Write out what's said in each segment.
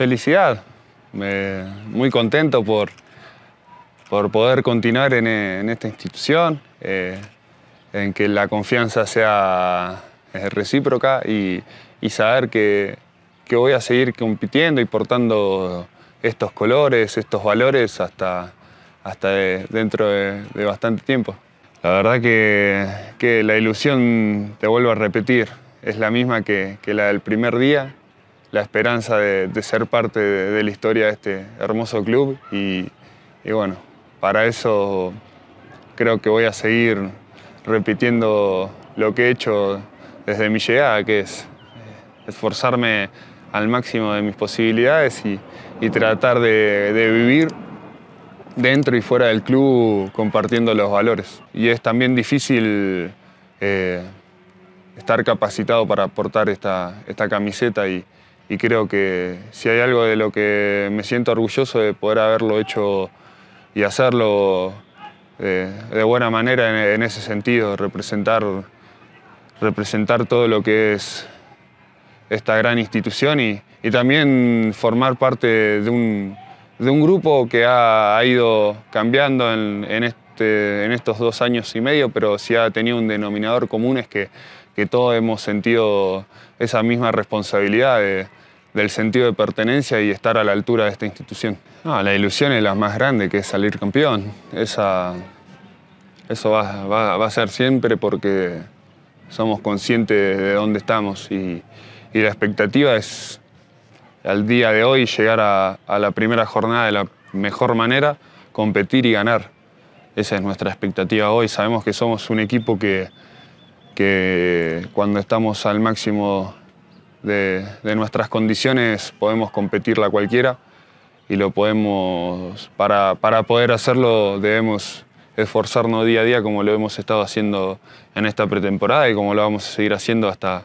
Felicidad. Muy contento por poder continuar en esta institución, en que la confianza sea recíproca y saber que voy a seguir compitiendo y portando estos colores, estos valores hasta dentro de bastante tiempo. La verdad que la ilusión, te vuelvo a repetir, es la misma que la del primer día, la esperanza de ser parte de la historia de este hermoso club y bueno, para eso creo que voy a seguir repitiendo lo que he hecho desde mi llegada, que es esforzarme al máximo de mis posibilidades y tratar de vivir dentro y fuera del club compartiendo los valores. Y es también difícil estar capacitado para portar esta camiseta y creo que si hay algo de lo que me siento orgulloso de poder haberlo hecho y hacerlo de buena manera en ese sentido, representar todo lo que es esta gran institución y también formar parte de un grupo que ha ido cambiando en estos 2 años y medio, pero sí ha tenido un denominador común, es que todos hemos sentido esa misma responsabilidad del sentido de pertenencia y estar a la altura de esta institución. No, la ilusión es la más grande, que es salir campeón. Eso va a ser siempre porque somos conscientes de dónde estamos y la expectativa es al día de hoy llegar a la primera jornada de la mejor manera, competir y ganar. Esa es nuestra expectativa hoy. Sabemos que somos un equipo que cuando estamos al máximo de nuestras condiciones podemos competirla cualquiera y lo podemos, para poder hacerlo debemos esforzarnos día a día como lo hemos estado haciendo en esta pretemporada y como lo vamos a seguir haciendo hasta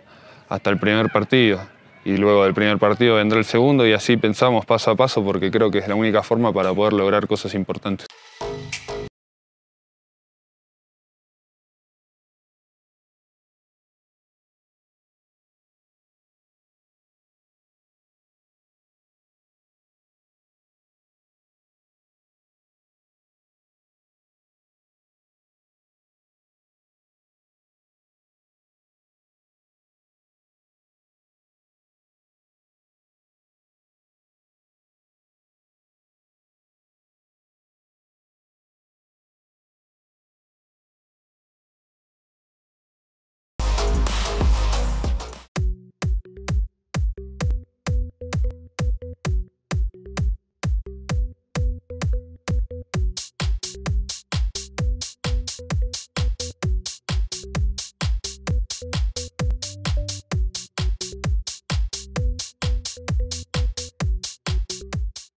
el primer partido. Y luego del primer partido vendrá el segundo y así pensamos paso a paso porque creo que es la única forma para poder lograr cosas importantes.